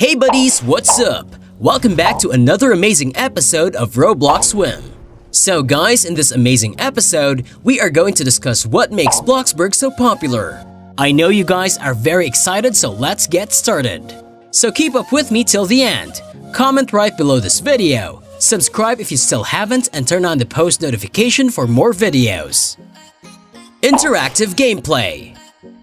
Hey buddies, what's up? Welcome back to another amazing episode of Roblox Swim. So guys, in this amazing episode, we are going to discuss what makes Bloxburg so popular. I know you guys are very excited, so let's get started. So keep up with me till the end. Comment right below this video, subscribe if you still haven't, and turn on the post notification for more videos. Interactive gameplay.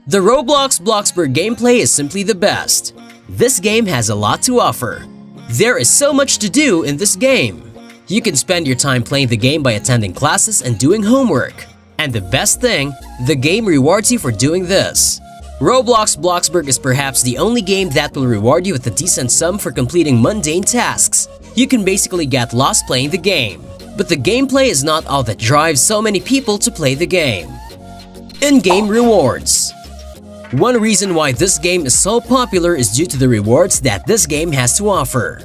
The Roblox Bloxburg gameplay is simply the best. This game has a lot to offer. There is so much to do in this game. You can spend your time playing the game by attending classes and doing homework. And the best thing, the game rewards you for doing this. Roblox Bloxburg is perhaps the only game that will reward you with a decent sum for completing mundane tasks. You can basically get lost playing the game. But the gameplay is not all that drives so many people to play the game. In-game rewards. One reason why this game is so popular is due to the rewards that this game has to offer.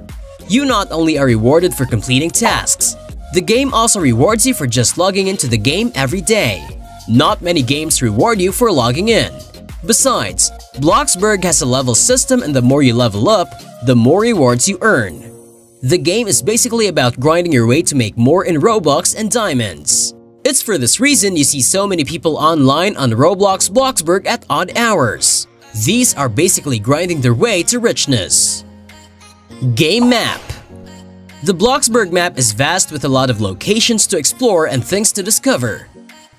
You not only are rewarded for completing tasks, the game also rewards you for just logging into the game every day. Not many games reward you for logging in. Besides, Bloxburg has a level system, and the more you level up, the more rewards you earn. The game is basically about grinding your way to make more in Robux and diamonds. It's for this reason you see so many people online on Roblox Bloxburg at odd hours. These are basically grinding their way to richness. Game map. The Bloxburg map is vast with a lot of locations to explore and things to discover.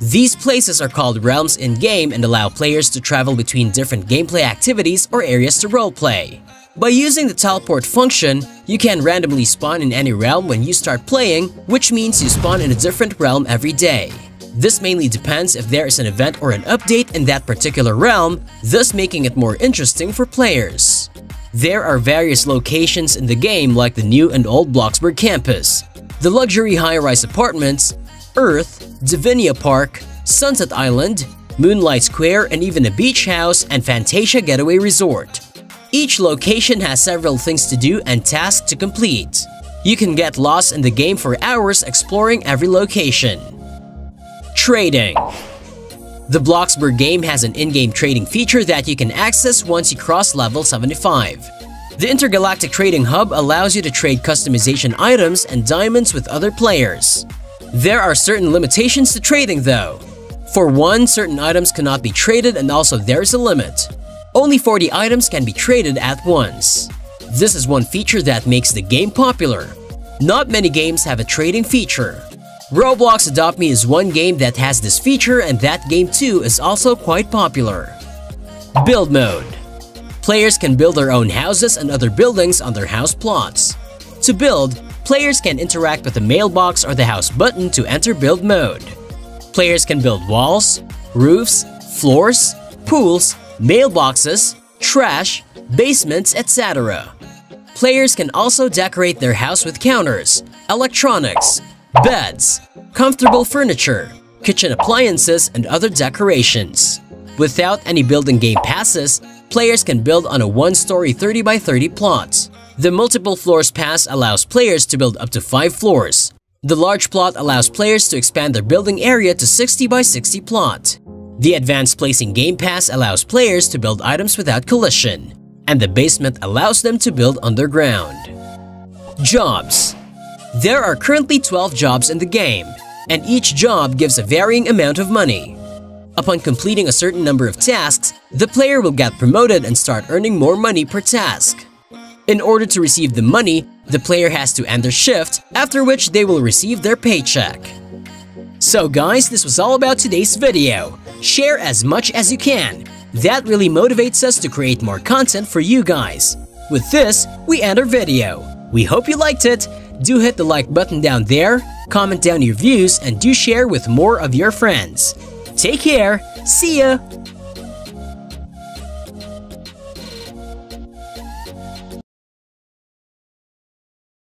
These places are called realms in-game and allow players to travel between different gameplay activities or areas to roleplay. By using the teleport function, you can randomly spawn in any realm when you start playing, which means you spawn in a different realm every day. This mainly depends if there is an event or an update in that particular realm, thus making it more interesting for players. There are various locations in the game like the new and old Bloxburg campus, the luxury high-rise apartments, Earth, Divinia Park, Sunset Island, Moonlight Square, and even a beach house and Fantasia Getaway Resort. Each location has several things to do and tasks to complete. You can get lost in the game for hours exploring every location. Trading. The Bloxburg game has an in-game trading feature that you can access once you cross level 75. The Intergalactic Trading Hub allows you to trade customization items and diamonds with other players. There are certain limitations to trading though. For one, certain items cannot be traded, and also there is a limit. Only 40 items can be traded at once. This is one feature that makes the game popular. Not many games have a trading feature. Roblox Adopt Me is one game that has this feature, and that game too is also quite popular. Build mode. Players can build their own houses and other buildings on their house plots. To build, players can interact with the mailbox or the house button to enter build mode. Players can build walls, roofs, floors, pools, mailboxes, trash, basements, etc. Players can also decorate their house with counters, electronics, beds, comfortable furniture, kitchen appliances, and other decorations. Without any building game passes, players can build on a one-story 30 by 30 plot. The multiple floors pass allows players to build up to 5 floors. The large plot allows players to expand their building area to 60 by 60 plot. The Advanced Placing Game Pass allows players to build items without collision, and the basement allows them to build underground. Jobs. There are currently 12 jobs in the game, and each job gives a varying amount of money. Upon completing a certain number of tasks, the player will get promoted and start earning more money per task. In order to receive the money, the player has to end their shift, after which they will receive their paycheck. So guys, this was all about today's video. Share as much as you can. That really motivates us to create more content for you guys. With this, we end our video. We hope you liked it. Do hit the like button down there, comment down your views, and do share with more of your friends. Take care. See ya.